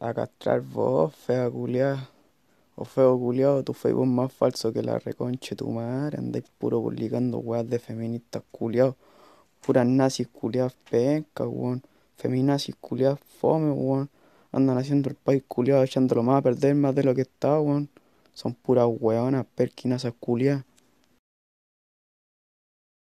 Agastrar vos, fea culia. O feo culiado, tu Facebook más falso que la reconche tu madre. Andáis puro publicando weas de feministas culiados. Puras nazis culiadas penca, weón. Feminazis culiadas fome, weón. Andan haciendo el país culiado, echándolo más a perder más de lo que está, weón. Son puras weonas perkinazas culiadas.